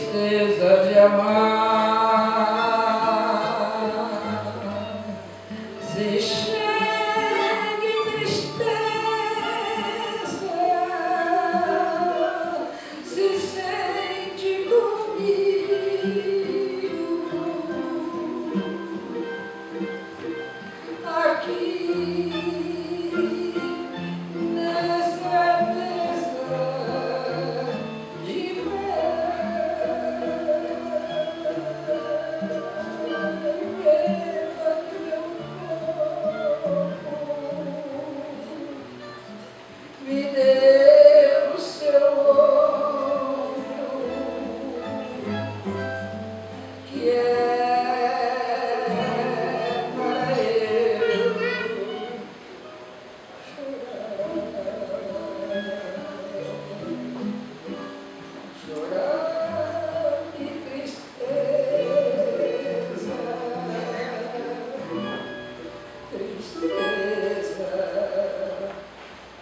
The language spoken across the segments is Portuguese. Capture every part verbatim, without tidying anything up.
Tristeza de amar, se chegue tristeza, se sente comigo aqui.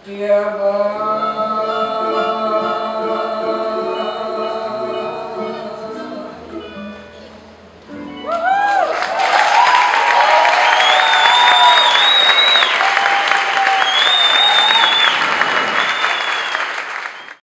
Yeah,